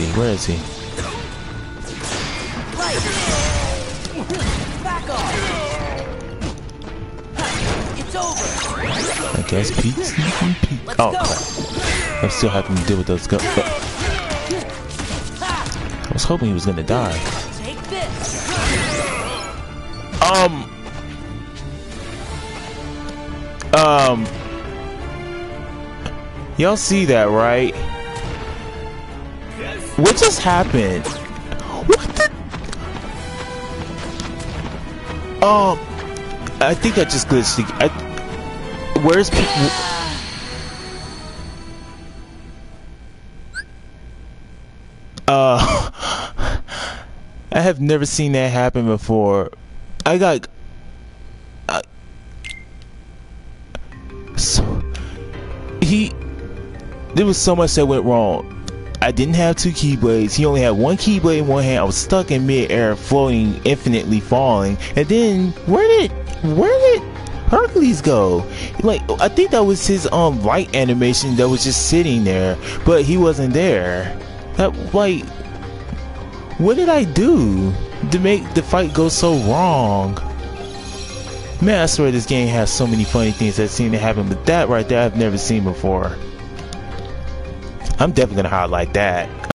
he? Where is he? I guess Pete's not on Pete. Oh, crap. I'm still having to deal with those guns. I was hoping he was gonna die. Y'all see that, right? What just happened? What the? I think I just glitched. Where's Pete? I have never seen that happen before. I got. There was so much that went wrong. I didn't have two keyblades. He only had one keyblade in one hand. I was stuck in mid-air, floating, infinitely falling. And then, where did Hercules go? Like, I think that was his light animation that was just sitting there, but he wasn't there. That, like, what did I do to make the fight go so wrong? Man, I swear this game has so many funny things that seem to happen, but that right there I've never seen before. I'm definitely gonna highlight that.